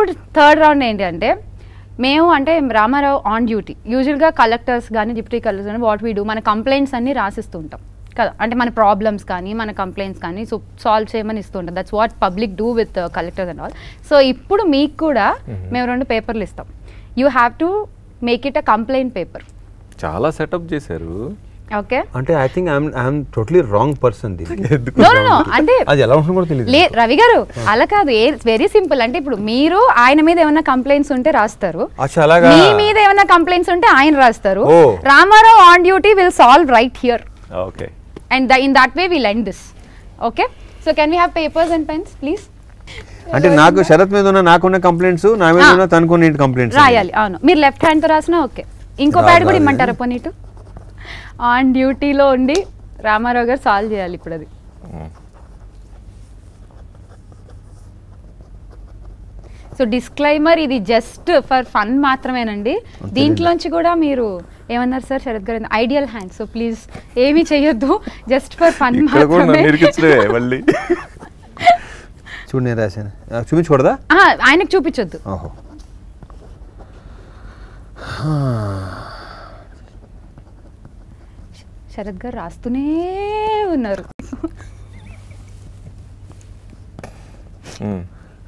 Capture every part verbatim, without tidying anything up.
ఇప్పుడు third round ఏంటంటే మేము అంటే రామారావు ఆన్ డ్యూటీ యూజువల్గా కలెక్టర్స్ కానీ డిప్యూటీ కలెక్టర్స్ కానీ వాట్ వీ డూ మన కంప్లైంట్స్ అన్నీ రాసిస్తుంటాం కదా, అంటే మన ప్రాబ్లమ్స్ కానీ మన కంప్లైంట్స్ కానీ సో సాల్వ్ చేయమని ఇస్తుంటాం. That's what public do with collectors and all. So ఇప్పుడు మీకు కూడా మేము రెండు పేపర్లు ఇస్తాం, you have to make it a complaint paper. చాలా సెటప్ చేశారు. Okay. అంటే I think I'm I'm totally wrong person. No no no. అంటే అది ఎలా ఉంటుందో కూడా తెలియదు. రవి గారు అలా కాదు, వెరీ సింపుల్. అంటే ఇప్పుడు మీరు ఆయన మీద ఏమైనా కంప్లైంట్స్ ఉంటే రాస్తారు, మీ మీద ఏమైనా కంప్లైంట్స్ ఉంటే ఆయన రాస్తారు. Ramarao on duty will solve right here. Okay. And in that way we'll end this. Okay. So can we have papers and pens please? అంటే నాకు శరత్ మీద ఉన్న నాకున్న కంప్లైంట్స్ నా మీద ఉన్న తనకున్న కంప్లైంట్స్ రాయాలి. అవును, మీరు లెఫ్ట్ హ్యాండ్ తో రాసినా ఓకే. ఇంకో ప్యాడ్ కూడా ఇమ్మంటారా పోనీ? ఆన్ డ్యూటీలో ఉండి రామారావు గారు సాల్వ్ చేయాలి ఇప్పుడు అది. సో డిస్క్లైమర్, ఇది జస్ట్ ఫర్ ఫన్ మాత్రమేనండి. దీంట్లోంచి కూడా మీరు ఏమన్నారు సార్ శరత్ గారు? ఐడియల్ హ్యాండ్, సో ప్లీజ్ ఏమీ చెయ్యొద్దు, జస్ట్ ఫర్ ఫన్ మాత్రమే. చూపించకూడదా? ఆయనకు చూపించొద్దు. శరత్ గారు రాస్తూనే ఉన్నారు.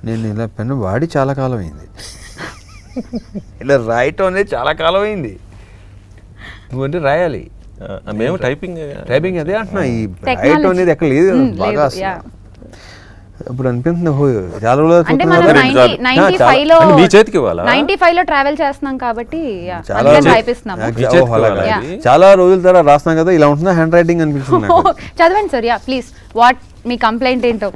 నేను ఇలా పెన్ను వాడి చాలా కాలం అయింది, ఇలా రాయటం అనేది చాలా కాలం అయింది. నువ్వంటే రాయాలి, మేము టైపింగ్ టైపింగ్ అదే అంటున్నా. ఈ రాయటం అనేది ఎక్కడ లేదు, బాగా ఇప్పుడు అనిపిస్తుంది. చాలా రోజుల తర్వాత రాస్తాం కదా, ఇలా ఉంటుందా హ్యాండ్ రైటింగ్ అనిపిస్తుంది. చదవండి సార్, ప్లీజ్. వాట్ మీ కంప్లైంట్ ఏంటో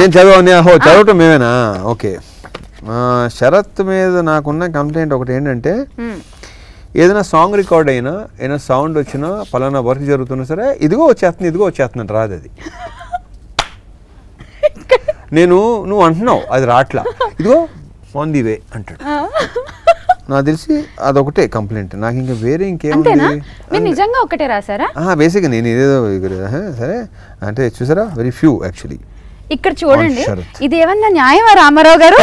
నేను చదివా. చదవటం మేమేనా? ఓకే. శరత్ మీద నాకున్న కంప్లైంట్ ఒకటి ఏంటంటే, ఏదైనా సాంగ్ రికార్డ్ అయినా ఏదైనా సౌండ్ వచ్చినా పలానా వర్క్ జరుగుతున్నా సరే ఇదిగో వచ్చేస్తుంది ఇదిగో వచ్చేస్తున్నాను రాదు. అది నేను నువ్వు అంటున్నావు అది రాట్లా, ఇదిగో ఆన్ ది వే అంటాడు. నాకు తెలిసి అదొకటే కంప్లైంట్, నాకు ఇంకా వేరే ఇంకేంటే రాసారా? బేసిక్గా నేను ఏదేదో సరే అంటే చూసారా, వెరీ ఫ్యూ యాక్చువల్లీ. ఇక్కడ చూడండి, ఇది ఏమన్నా న్యాయమా రామారావు గారు?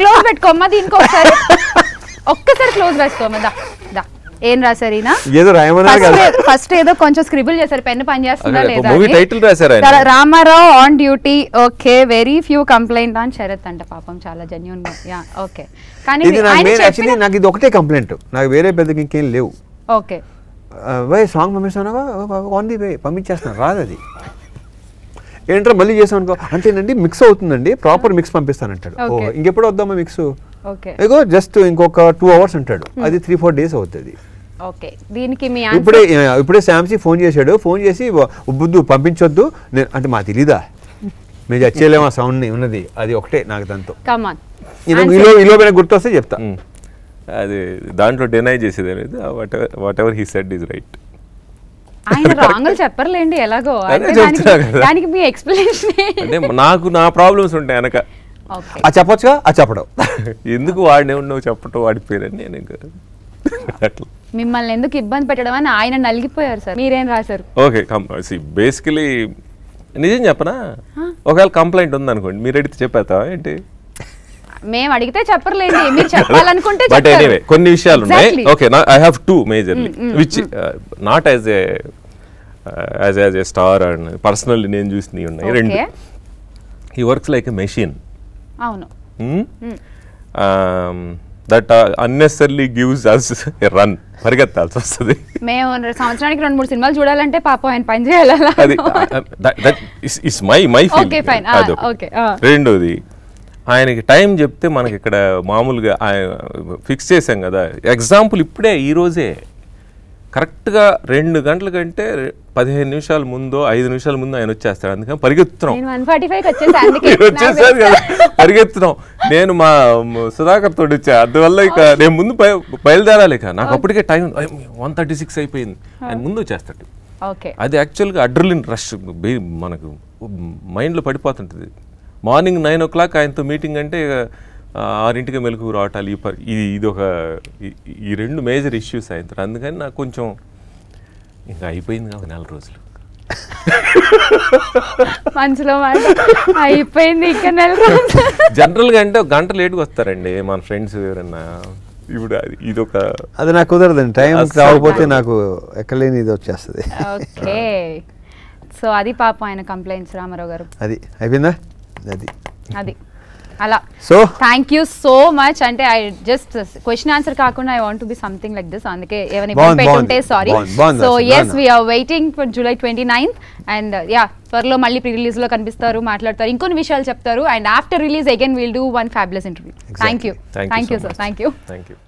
క్లోజ్ పెట్టుకోమ్మా, దీనికి ఒకసారి ఒక్కసారి క్లోజ్ రాసుకోమ్మా. దా దా ఏం రాశారు? ఫస్ట్ ఏదో కొంచెం స్క్రిబుల్ చేశారు, పెన్ పని చేస్తున్నా. Ramarao on duty, okay, very few complaint on Sharath అంట. పాపం చాలా జెన్యూన్ గా. ఓకే, కానీ నాకు ఇది ఒకటే కంప్లైంట్, నాకు వేరే పెద్ద ఇంకేం లేవు. ఓకే, వే సాంగ్ పంపిస్తానవా ఆన్ ది వే పంపించేస్తాను రాదు. అది ఏంటో మళ్ళీ చేసాం అనుకో, అంతేనండి మిక్స్ అవుతుందండి ప్రాపర్ మిక్స్ పంపిస్తానంటాడు. ఇంకెప్పుడు వద్దామా మిక్స్? ఇగో జస్ట్ ఇంకొక టూ అవర్స్ అంటాడు, అది త్రీ ఫోర్ డేస్ అవుతుంది. ఓకే, దీనికి మీ ఆన్సర్ ఇప్పుడే ఇప్పుడే శాంసీ ఫోన్ చేశాడు. ఫోన్ చేసి బుద్ధు పంపించొద్దు నేను అంటే, మా తెలీదా మేము చచ్చేలేమా సౌండ్ని ఉన్నది. అది ఒకటే నాకు దాంతో గుర్తొస్తే చెప్తా. అది దాంట్లో డినై చేసేది లేదు. Whatever he said is right. ఆయన రాంగల్ చెప్పర్లేండి ఎలాగో, దానికి మీ ఎక్స్ప్లెనేషన్. నాకు నా ప్రాబ్లమ్స్ ఉంటాయి అనక అది చెప్పొచ్చుగా, అది చెప్పడం ఎందుకు వాడిని ఉన్నావు చెప్పటం వాడిపోయారని నేను ఇంకా అట్లా మిమ్మల్ని ఎందుకు ఇబ్బంది పెట్టడం అని ఆయన నలిగిపోయారు సార్. మీరేం రాశారు? ఓకే, బేసికలీ నిజం చెప్పనా, ఒకవేళ కంప్లైంట్ ఉందనుకోండి మీరు అడిగితే చెప్పేస్తావా ఏంటి? మేము అడిగితే చెప్పర్లేదు, మీరు చెప్పాలనుకుంటే. బట్ ఎనీవే కొన్ని విషయాలు ఉన్నాయి. Okay, I have two majorly which not as a as as a star and personally నేను చూసినవి ఉన్నాయి రెండు. He works like a machine. అవును. That unnecessarily gives us a run, పరిగెత్తాల్సి వస్తుంది. మేము సంవత్సరానికి రెండు మూడు సినిమాలు చూడాలంటే పాపం ఆయన పని చేయాలి. అది that is my my feeling. Okay. రెండోది, ఆయనకి టైం చెప్తే మనకి ఇక్కడ మామూలుగా ఫిక్స్ చేసాం కదా, ఎగ్జాంపుల్ ఇప్పుడే ఈరోజే కరెక్ట్గా రెండు గంటల కంటే పదిహేను నిమిషాల ముందో ఐదు నిమిషాల ముందు ఆయన వచ్చేస్తాడు. అందుకని పరిగెత్తున్నాం, వచ్చేసారు కదా పరిగెత్తున్నాం. నేను మా సుధాకర్ తోడు వచ్చా, అందువల్ల ఇక నేను ముందు బయలుదేరాలి. ఇక నాకు అప్పటికే టైం వన్ థర్టీ సిక్స్ అయిపోయింది, ఆయన ముందు వచ్చేస్తాడు. అది యాక్చువల్గా అడ్రిలిన్ రష్ మనకు మైండ్లో పడిపోతుంటుంది. మార్నింగ్ నైన్ ఓ క్లాక్ ఆయనతో మీటింగ్ అంటే ఆరింటికి మెలకు రావటాలి. ఇది ఇది ఒక ఈ రెండు మేజర్ ఇష్యూస్ ఆయనతో. అందుకని నాకు కొంచెం ఇంకా అయిపోయింది కదా నెల రోజులు. మంచిలో అయిపోయింది. ఇక్కడ జనరల్గా అంటే ఒక గంట లేట్గా వస్తారండి మన ఫ్రెండ్స్ ఎవరన్నా. ఇప్పుడు ఇది ఒక అది నాకు కుదరదండి, టైం రాకపోతే నాకు ఎక్కలేని ఇది వచ్చేస్తుంది. ఓకే, సో అది పాపం ఆయన కంప్లైంట్స్ రామారావు గారు. అది అయిపోయిందా? అది అది అలా. So thank you so much. అంటే ఐ జస్ట్ క్వశ్చన్ ఆన్సర్ కాకుండా I want to be something like this, అందుకే ఏమైనా ఇంపాక్ట్ ఉంటే sorry. So yes we are waiting for July twenty ninth, and yeah త్వరలో మళ్ళీ ప్రీ రిలీజ్ లో కనిపిస్తారు, మాట్లాడతారు, ఇంకొన్ని విషయాలు చెప్తారు, and after release again will do one fabulous interview. Thank you, thank you sir, thank you.